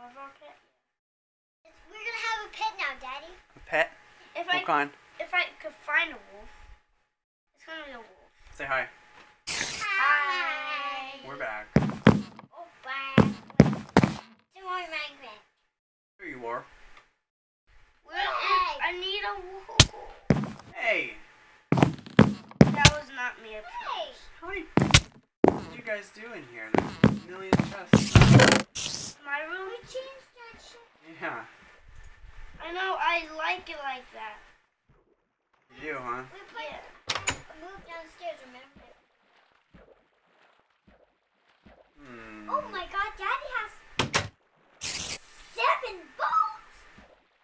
Pet? Yeah. We're gonna have a pet now, Daddy. A pet? If I could find a wolf, it's gonna be a wolf. Say hi. Hi. We're back. Oh, bye. Don't worry, Minecraft. Here you are. Well, hey. I need a wolf. Hey. That was not me. Hey. How many? What are you guys doing here? There's a million chests. My room? We changed that shit. Yeah. I know, I like it like that. You do, huh? We played, yeah. Moved downstairs, remember? Hmm. Oh my god, Daddy has 7 bones!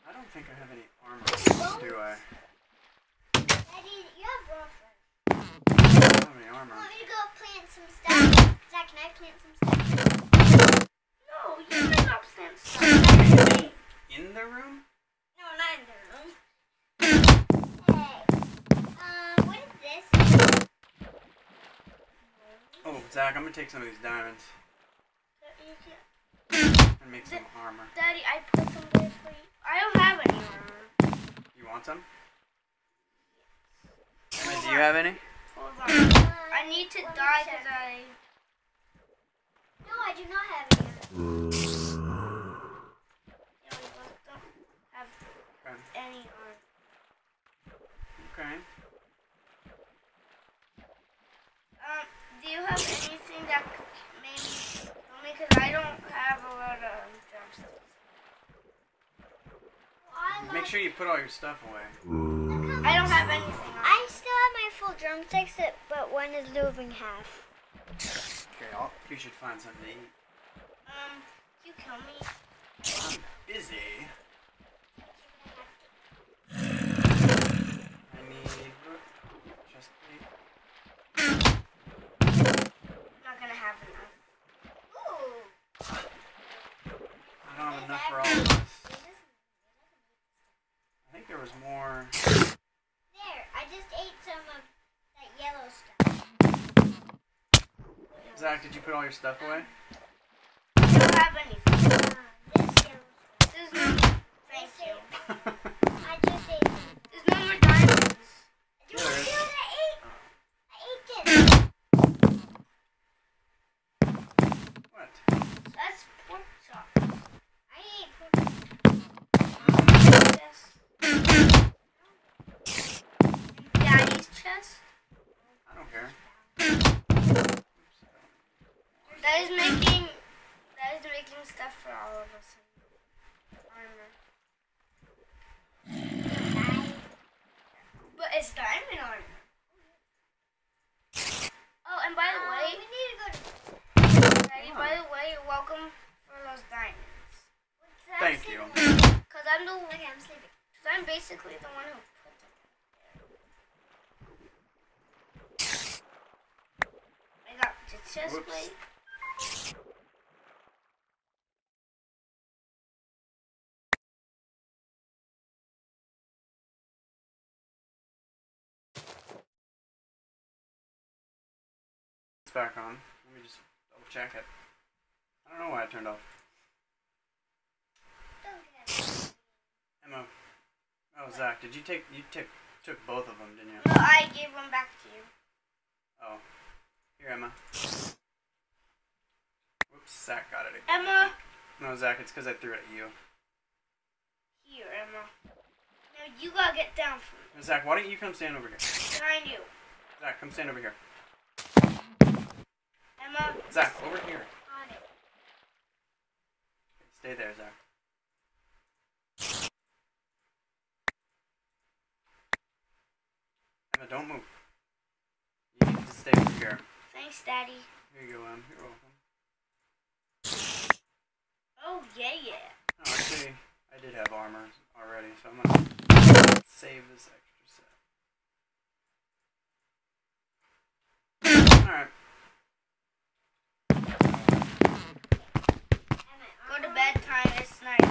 I don't think I have any armor, bones? Do I? Daddy, you have raw fur. Armor. Want me to go plant some stuff? Zach, can I plant some stuff? No, you cannot plant stuff. In the room? No, not in the room. Hey. What is this? Oh, Zach, I'm gonna take some of these diamonds. And make some armor. Daddy, I put some there for you. I don't have any armor. You want some? Yes. Do you have any? Hold on. I need to die because I... No, I do not have any armor. Yeah, we both don't have any armor. Okay. Do you have anything that could maybe... Only because I don't have a lot of drumsticks. Well, make sure you put all your stuff away. I don't have anything on. I still have my full drumsticks, but one is losing half. Okay, you should find something to eat. You kill me. I'm busy. I need just meat. I'm not gonna have enough. Ooh. I don't have enough for all of us. I think there was more. I just ate some of that yellow stuff. Zach, did you put all your stuff away? I don't have anything. This yellow stuff. There's no... Thank you. I just ate some. There's no more diamonds. Do you see what I ate? I ate this. What? That's pork chops. I ate pork chops. Yes. I don't care. That is making stuff for all of us. Armor. But it's diamond armor. Oh, and by the way, we need to go to Daddy, by the way, you're welcome for those diamonds. Thank you. Because I'm the one. Okay, I'm sleeping. Because I'm basically the one who. Just wait. It's back on. Let me just double check it. I don't know why I turned off. Emma. Oh, Zach, did you take took both of them, didn't you? No, I gave one back to you. Oh. Here, Emma. Whoops, Zach got it again. Emma! No, Zach, it's because I threw it at you. Here, Emma. Now you gotta get down from me. Zach, why don't you come stand over here? Behind you. Zach, come stand over here. Emma. Zach, over here. On it. Stay there, Zach. Emma, don't move. You need to stay over here. Thanks, Daddy. Here you go, Em. You're welcome. Oh, yeah, yeah. Oh, actually, I did have armor already, so I'm going to save this extra set. Alright. Go to bed time. It's night.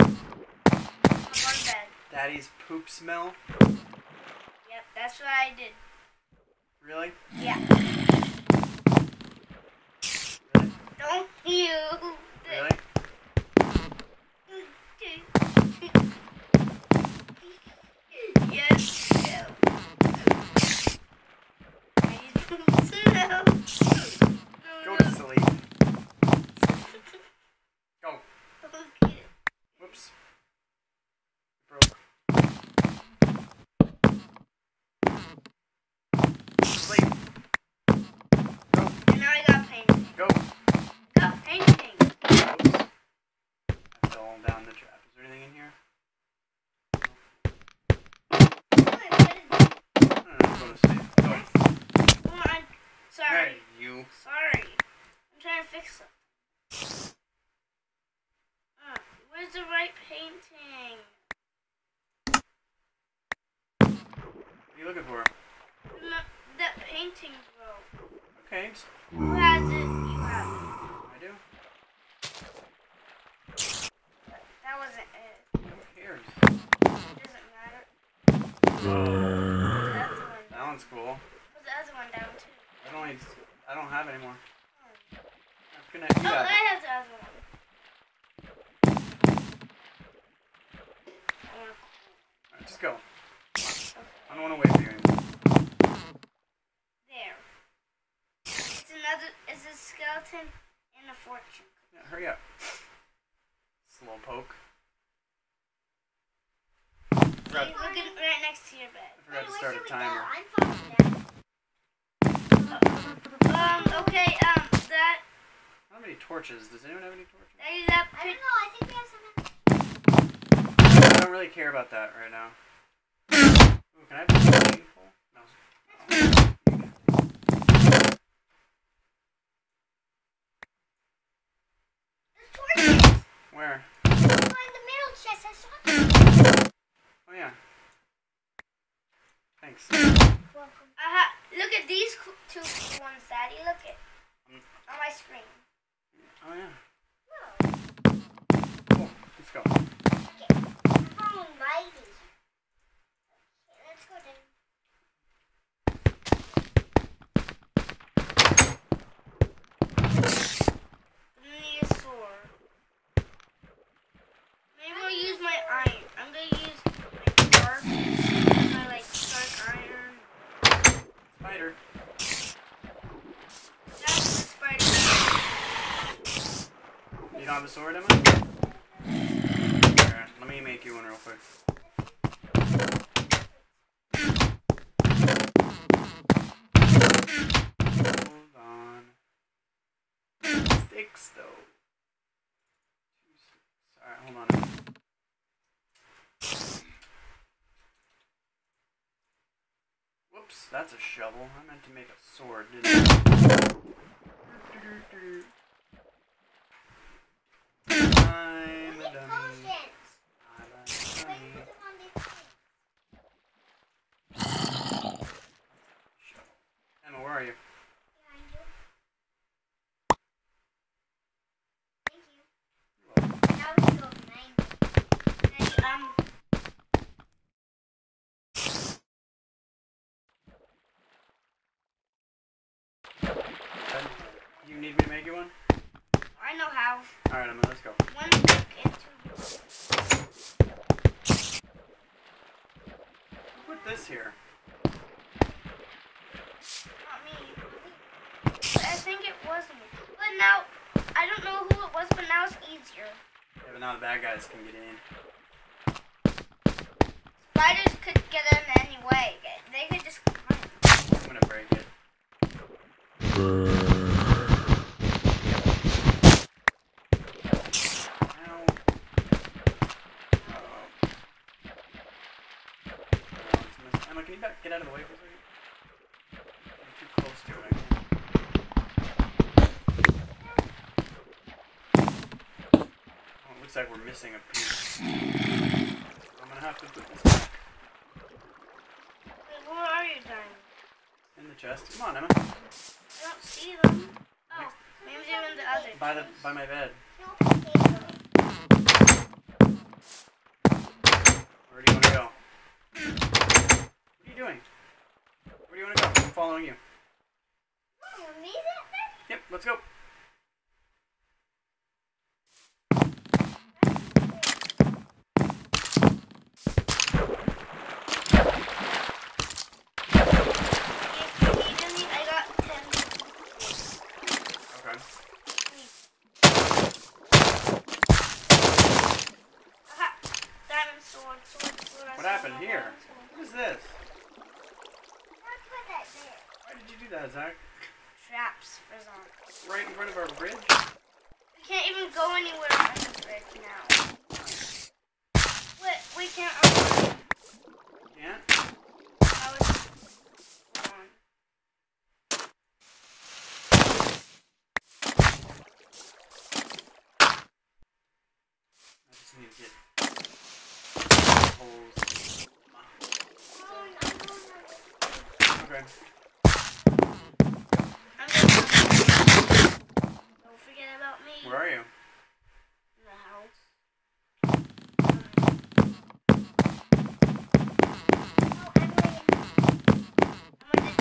I'm going to bed. Daddy's poop smell? That's what I did. Really? Yeah. I feel really? Yes. Go to sleep. Go. Whoops. Broke. Sleep. Go. And now I got painting. Go. Got painting. Oops. I fell down the trap. Is there anything in here? Sorry. Hey, you. Sorry. I'm trying to fix it. Where's the right painting? What are you looking for? That painting broke. Okay. Who has it? You have it. I do. But that wasn't it. Who cares? It doesn't matter. That's one. That one's cool. Put the other one down too. I don't have any more. Oh, I have the other one. Alright, just go. Okay. I don't want to wait for you anymore. There. It's a skeleton and a fortune. Yeah, hurry up. Slowpoke. So he's looking right next to your bed. I forgot to start a timer. I'm falling down. That... How many torches? Does anyone have any torches? I don't know, I think we have some. I don't really care about that right now. Ooh, can I have some meaningful? No. There's torches! Where? Oh, in the middle chest, I saw them. Oh yeah. Thanks. Welcome. Look at these two ones, Daddy. Look at on my screen. Oh yeah. No. Cool. Let's go. Okay. I'm following Mighty. Okay, let's go down. I need a sword. Maybe I'll use my iron. I'm gonna use spider. That's the spider. You don't have a sword, Emma? Alright, let me make you one real quick. Hold on. Sticks, though. Alright, hold on. Oops, that's a shovel. I meant to make a sword, didn't I? I'm a dummy. Shovel. Emma, where are you? You need me to make you one? I know how. Alright, Emma, let's go. One stick and two. Who put this here? Not me. I think it was me. But now, I don't know who it was, but now it's easier. Yeah, but now the bad guys can get in. Spiders could get in anyway. They could just climb. I'm gonna break it. Can you get out of the way for a second? I'm too close to it, I can't. Oh, it looks like we're missing a piece. I'm gonna have to put this back. Wait, where are you, Diamond? In the chest. Come on, Emma. I don't see them. Oh, next. Maybe they're in the other. By my bed. Where do you want to go? Doing? Where do you want to go? I'm following you. Yep, let's go. happened here? What is this? Why did you do that, Zach? Traps for zombies. Right in front of our bridge? We can't even go anywhere on the bridge now. Wait, we can't open it. Can't? Okay. Don't forget about me. Where are you? In the house. No, I'm waiting.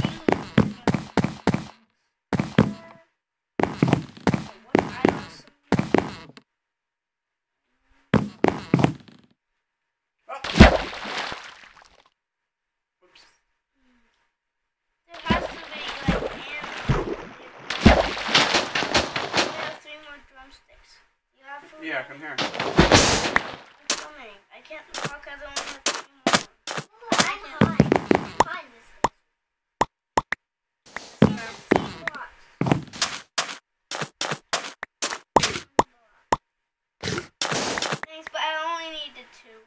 Yeah, come here. I'm coming. I can't walk because I don't have to. I'm behind this thing. Thanks, but I only needed two.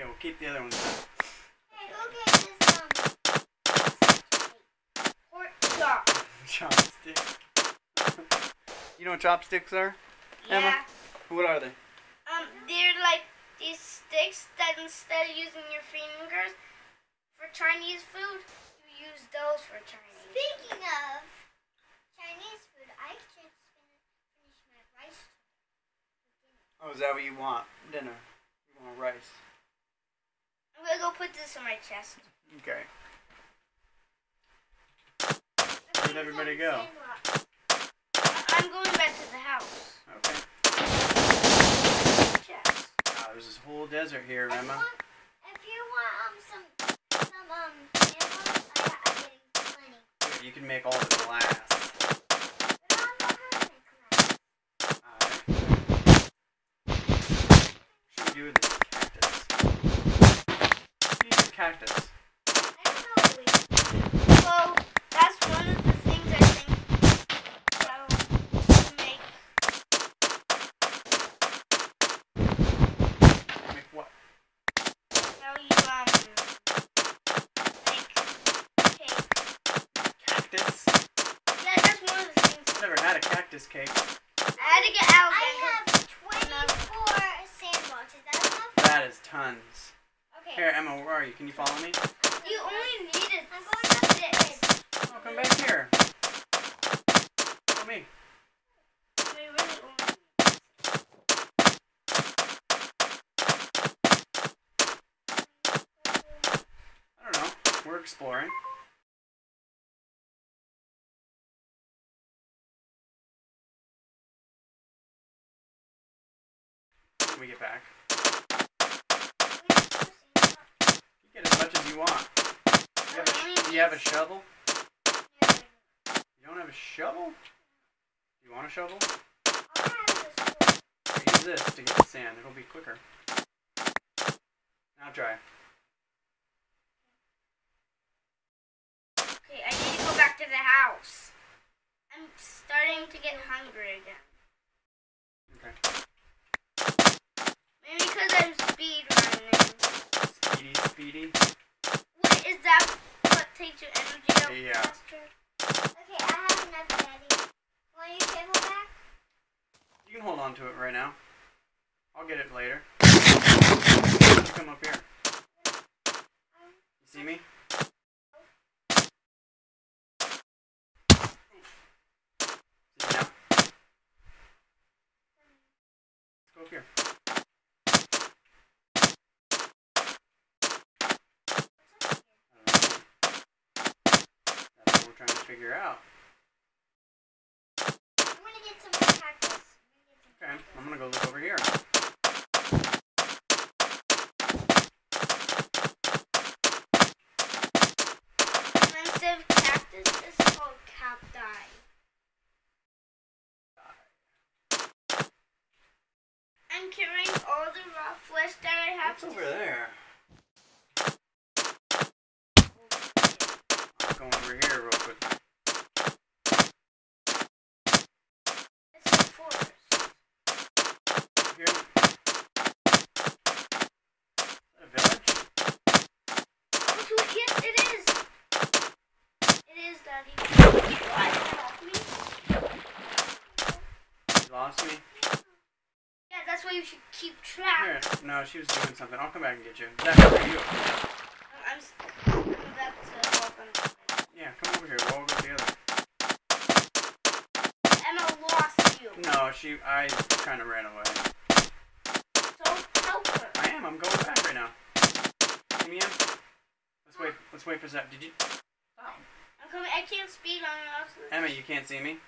Okay, we'll keep the other one. Hey, who gave this one? Chopstick. You know what chopsticks are? Yeah. Emma? What are they? They're like these sticks that instead of using your fingers for Chinese food, you use those for Chinese food. Speaking of Chinese food, I can't finish my rice for dinner. Oh, is that what you want? Dinner? You want rice? I'm going to go put this in my chest. Okay. Where'd everybody go? I'm going back to the house. Okay. There's this whole desert here, Emma. If you want some animals, I'm getting plenty. Dude, you can make all the glass. But I'm not gonna make glass. Alright. What do you do with this cactus? What do you do with cactus? I don't know. Well, that's one of the things I think. Cactus? Yeah, that's one of the things. I've never had a cactus cake. I had to get out. I have 24 sandwiches. That's enough? That is tons. Okay. Here, Emma, where are you? Can you follow me? You only needed six. Oh, come back here. Follow me. I don't know. We're exploring. We get back. You get as much as you want. Do you have a shovel? Yeah. You don't have a shovel? You want a shovel? I have a shovel. Use this to get the sand. It'll be quicker. Now try. Okay, I need to go back to the house. I'm starting to get hungry again. Okay. Maybe because I'm speedrunning. Speedy? Wait, is that what takes your energy out? Yeah. Faster? Okay, I have enough, Daddy. Want your table back? You can hold on to it right now. I'll get it later. Why don't you come up here? You see me? See me now? Let's go up here. Trying to figure out. I'm gonna get some more cactus. Okay, I'm gonna go look over here. Expensive cactus is called cacti. I'm carrying all the raw flesh that I have. What's over there? you should keep track. Here, no, she was doing something. I'll come back and get you. That's for you. I'm about to walk on. Yeah, come over here. We'll all go together. Emma lost you. No, I kind of ran away. So help her. I am. I'm going back right now. Come here. Let's wait for Zep. Did you? Oh. I'm coming. I can't speed on it. Also. Emma, you can't see me.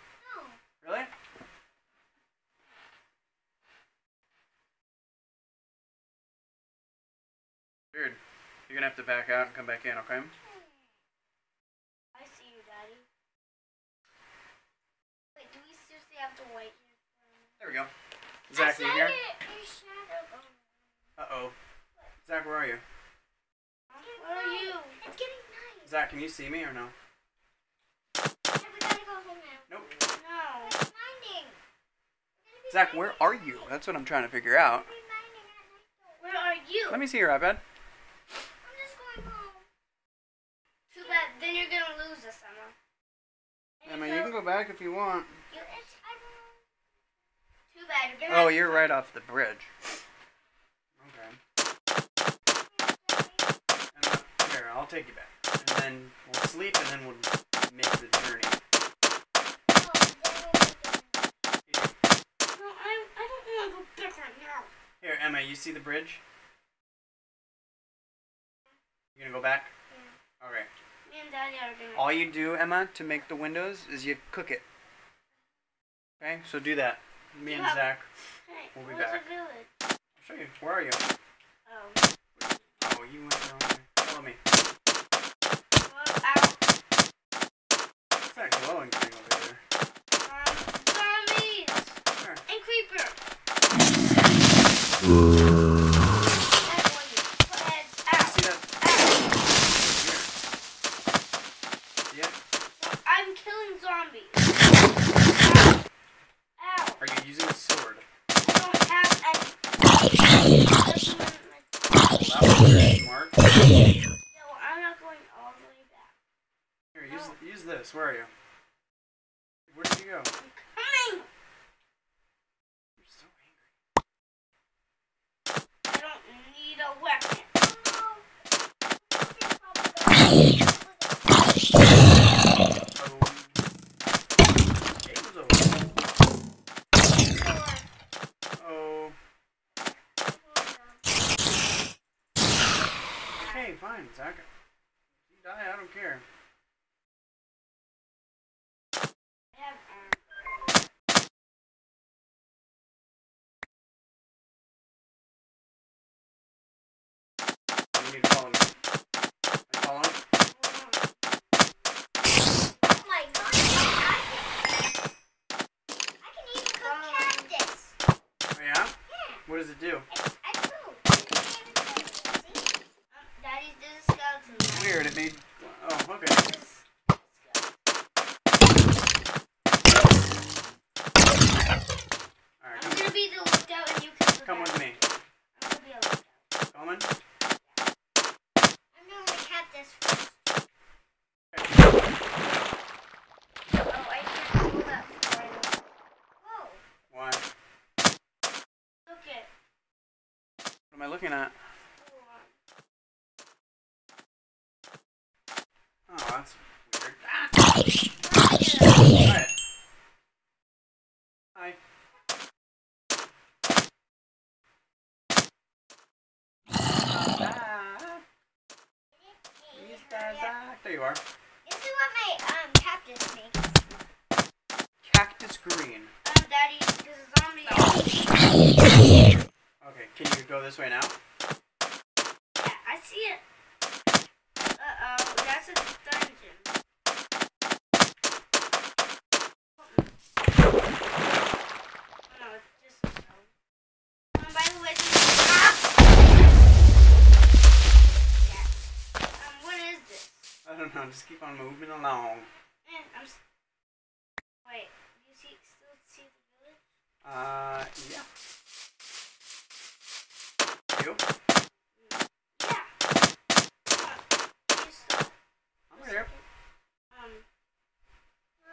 No. Really? Weird. You're gonna have to back out and come back in, okay? I see you, Daddy. Wait, do we seriously have to wait here? There we go. Zach, you here? Uh-oh. Zach, where are you? Where are you? It's getting night. Zach, can you see me or no? Yeah, we gotta go home now. Nope. No. It's blinding. Zach, where are you? That's what I'm trying to figure out. Where are you? Let me see your iPad. Then you're going to lose us, Emma. Emma, you can go back if you want. Too bad. You're gonna you're right off the bridge. Okay. Emma, here, I'll take you back. And then we'll sleep and then we'll make the journey. No, I don't want to go back right now. Here, Emma, you see the bridge? You going to go back? Yeah. Okay. Me and Daddy are doing it. All you do, Emma, to make the windows is you cook it. Okay, so do that. Me and Zach, we'll be back. Where's the village? I'll show you. Where are you? Oh. Oh, you went the wrong way. Follow me. Well, out. What's that glowing thing over there? Zombies! Sure. And creeper! Where are you? Where did you go? I'm coming! You're so angry. I don't need a weapon. Okay, fine, Zach. If you die, I don't care. You need to follow me. I follow him? Oh my god, I can even cook cactus. Oh yeah? Yeah. What does it do? I cook. Daddy did a skeleton. Weird, it made... Oh, okay. Alright, I'm gonna be the lookout and you can look. Come with me. I'm gonna be a lookout. Coleman? What am I looking at? Oh, that's weird. Ah! Hi. There you are. This is what my cactus makes. Cactus green. Daddy, this is zombie. Oh. Okay, can you go this way now? Yeah, I see it. Uh-oh, that's a dungeon. Oh, no, it's just a zone. By the way, yeah. What is this? I don't know, just keep on moving along. Man, wait, do you still see the village? Yeah. You? Yeah. I'm right here.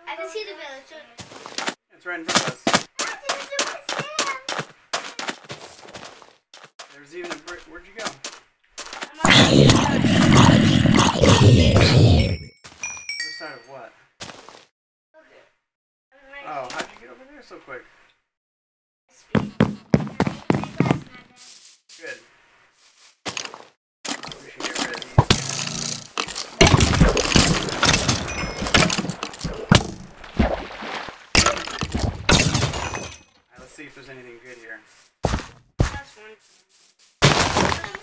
I can see the village. It's right in front of us. Where'd you go? Other side of what? Oh, how'd you get over there so quick? Good. We should get rid of these. Alright, let's see if there's anything good here. That's one.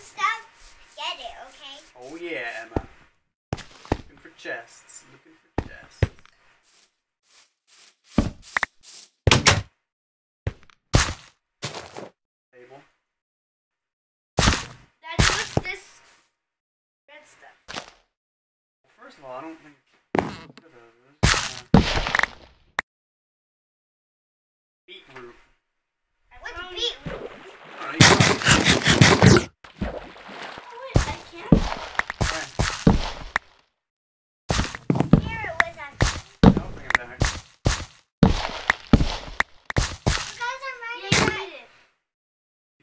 Stop. Get it, okay? Oh yeah, Emma. Looking for chests. Looking for chests. Table. Dad, what's this red stuff? Well, first of all, I don't think beetroot. What's beetroot? I can't. Right. Here it was at. I'll bring it back. You guys are riding at night.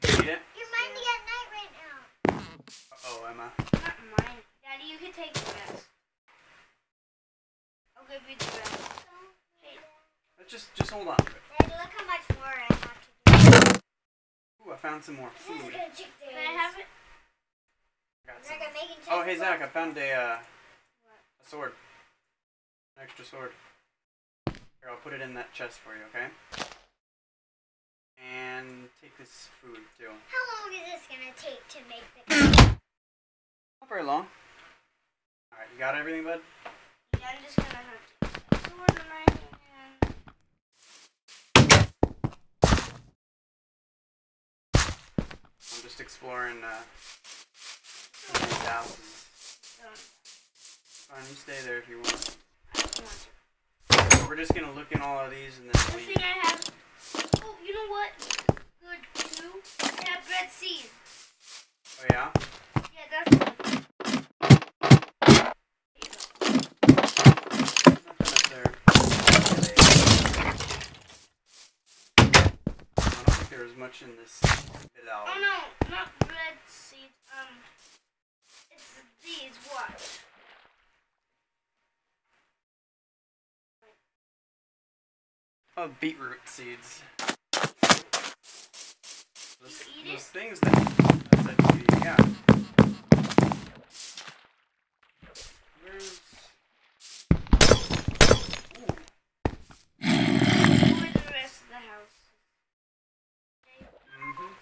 You eat it? You're mining at night right now. Uh-oh, Emma. Not mine. Daddy, you can take the rest. I'll give you the rest. Hey. Just hold on. Daddy, look how much more I have to do. Ooh, I found some more food. Can I have it? Oh, hey Zach, I found a sword. An extra sword. Here, I'll put it in that chest for you, okay? And take this food, too. How long is this gonna take to make the... Not very long. Alright, you got everything, bud? Yeah, I'm just gonna have to put the sword in my hand. I'm just exploring, Fine, you stay there if you want. I don't want to. So we're just gonna look in all of these and then we... Oh, you know what? Good too. I have red seed. Oh yeah? Yeah, that's good. There's nothing up there. I don't think there was much in this. Oh no, not red seed. These what? Oh, beetroot seeds. Those things that I said to you, yeah. Where's... Ooh. Where the rest of the house? Okay. Mm-hmm.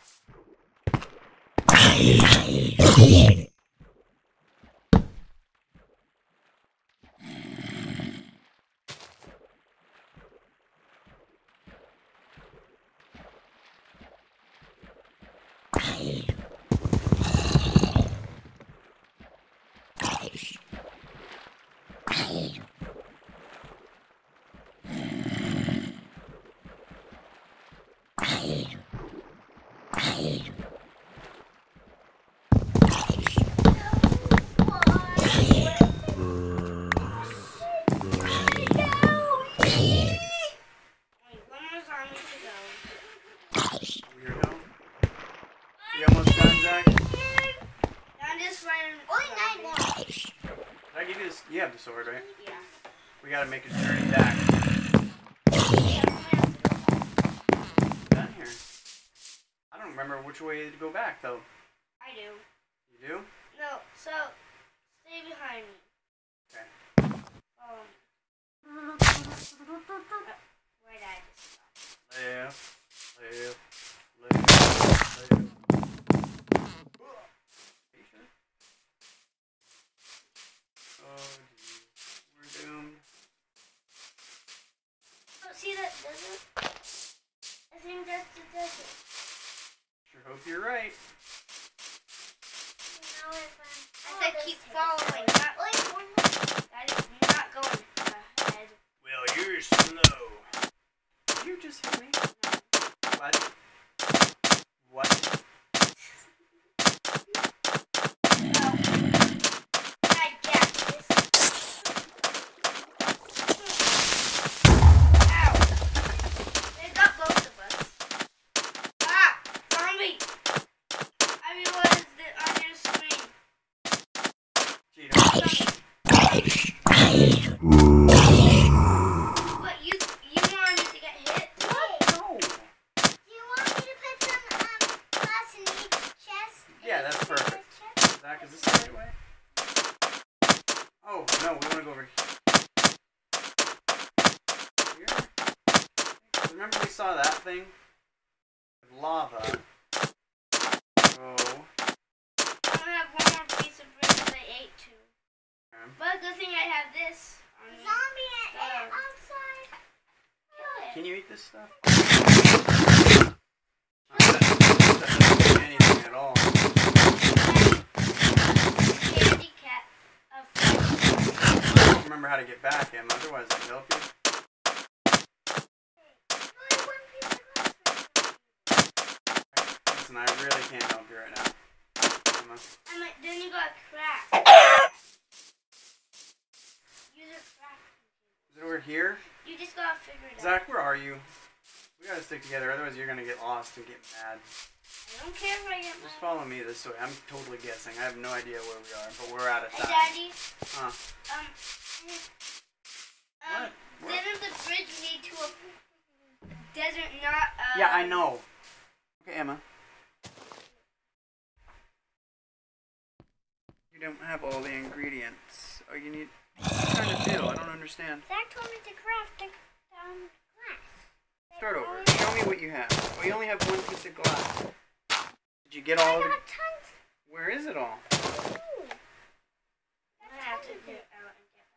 You have the sword, right? Yeah. We gotta make a journey back. Done here. I don't remember which way to go back, though. I do. You do? No, so, stay behind me. Okay. Right eye just stopped. Left. See that desert? I think that's the desert. Sure hope you're right. You know if I said keep following. That is not going ahead. Well, you're slow. Did you just hear me? No. What? What? Everyone Can you eat this stuff? Doesn't do anything at all. I don't remember how to get back, Emma. Otherwise, I can help you. Listen, I really can't help you right now, Emma. Emma, then you got a crack. Use a crack. Is it over here? You just gotta figure it out. Zach, where are you? We gotta stick together, otherwise you're gonna get lost and get mad. I don't care if I get mad. Just follow me this way. I'm totally guessing. I have no idea where we are, but we're out of time. Hey, Daddy. Huh? What? Didn't the bridge lead to a desert, not a... Yeah, I know. Okay, Emma. You don't have all the ingredients. Oh, you need... I don't understand. Zach told me to craft a glass. Start over. Show me what you have. We only have one piece of glass. Did you get all of it? I got tons. Where is it all? Ooh. I have to do it out and get it.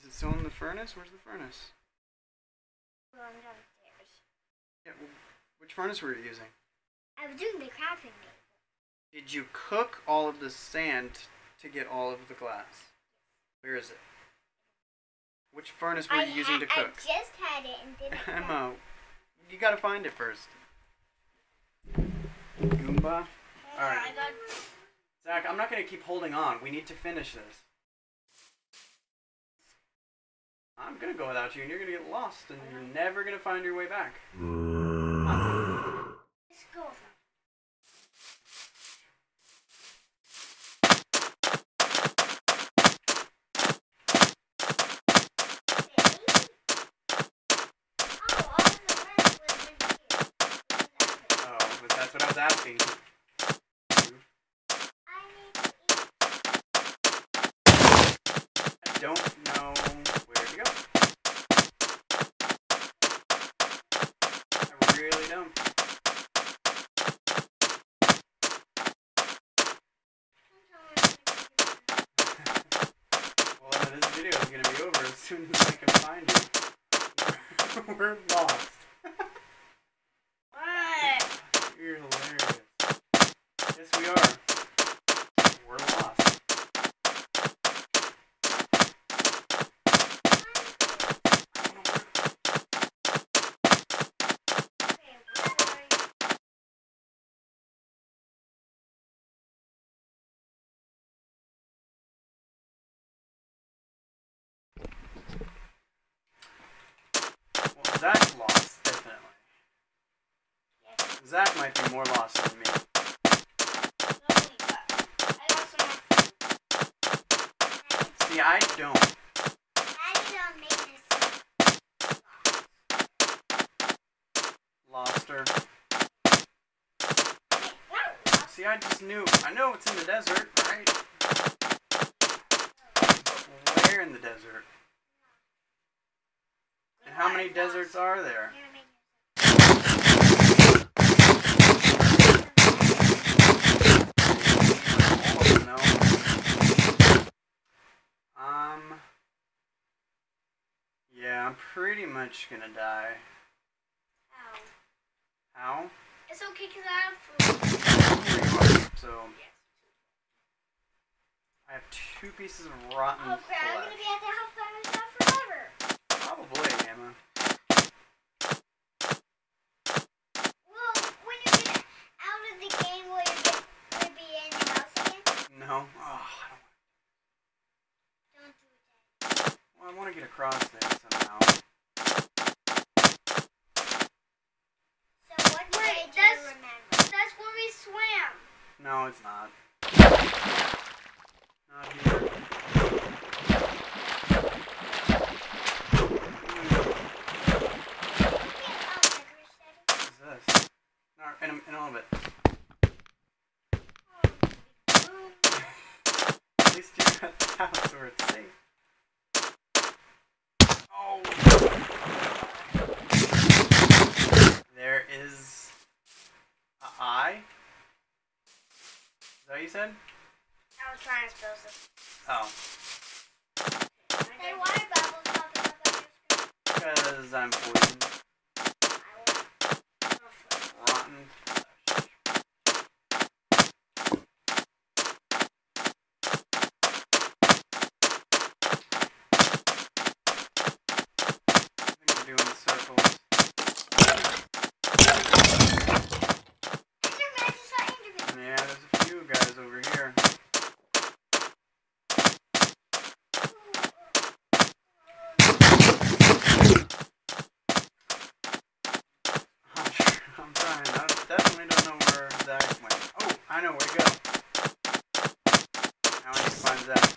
Is it still in the furnace? Where's the furnace? Well, I'm downstairs. Yeah, well, which furnace were you using? I was doing the crafting thing. Did you cook all of the sand to get all of the glass? Where is it? Which furnace were you using to cook? I just had it and didn't cook. Emma, you gotta find it first. Goomba? Alright. Zach, I'm not gonna keep holding on. We need to finish this. I'm gonna go without you and you're gonna get lost and you're never gonna find your way back. Let's go. Asking. I don't know where to go. I really don't. Well, this video is going to be over as soon as I can find you. We're lost. You're hilarious. Yes, we are. We're lost. Well, that's lost, definitely. Zach might be more lost than me. See, I don't. Lost her. See, I just knew. I know it's in the desert, right? But where in the desert? And how many deserts are there? Yeah, I'm pretty much gonna die. How? How? It's okay because I have food. So, yes. I have 2 pieces of rotten flesh. Oh, crap, I'm gonna be at the house by myself forever. Probably, Emma. Well, when you get out of the game, will you be in the house again? No. Oh. I want to get across there somehow. So what did you remember? That's where we swam. No, it's not. No, In all of it. At least you're at the house where it's safe. Oh! There is an eye? Is that what you said? I was trying to spell this. Oh. Hey, why are bubbles popping up on your screen? Because I'm poisoned. I know where to go. Now I need to find Zach.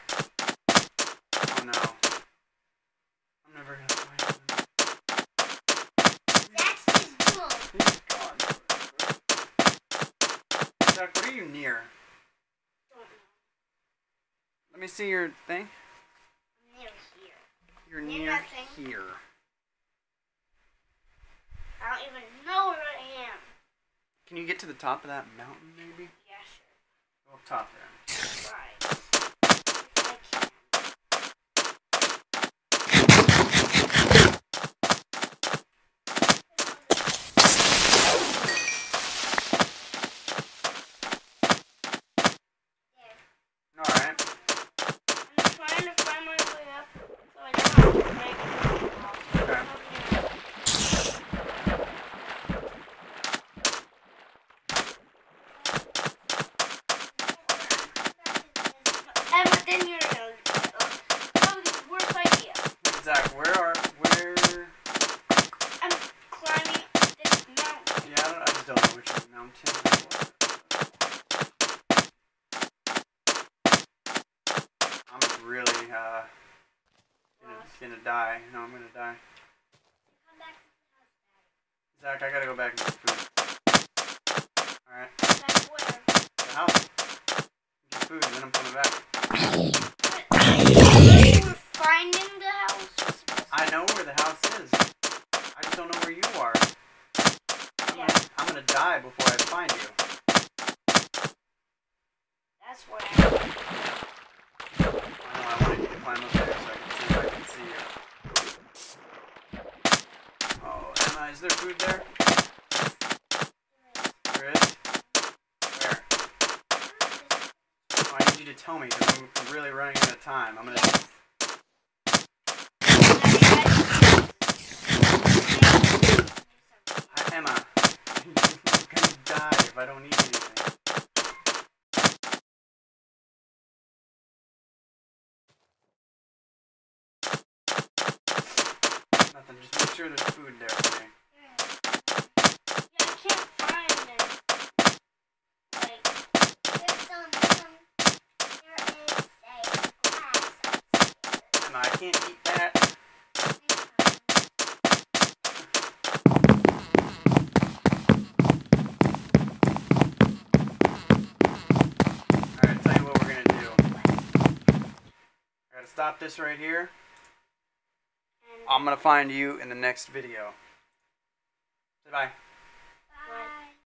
Oh no. I'm never gonna find him. Zach's his tool. He's gone. Zach, what are you near? Don't know. Let me see your thing. I'm near here. You're near here. I don't even know where I am. Can you get to the top of that mountain maybe? Up top there. Right. If I can. Alright. I'm trying to find my way up so I don't have to break it off. Okay. Gonna die. No, I'm gonna die. Zach, I gotta go back and get food. Alright. Back where? The house. Get food and then I'm coming back. But we're finding the house. I know where the house is. I just don't know where you are. I'm gonna die before I find you. That's where I wanted you to climb up there so I can. Oh, Emma, is there food there? There is? Where? Oh, I need you to tell me because I'm really running out of time. I'm gonna. Hi, Emma. I'm gonna die if I don't eat anything. Just make sure there's food there for me. Yeah, I can't find it. Like, there is a glass upstairs. Emma, I can't eat that. Alright, I'll tell you what we're gonna do. I gotta stop this right here. I'm gonna find you in the next video. Say bye.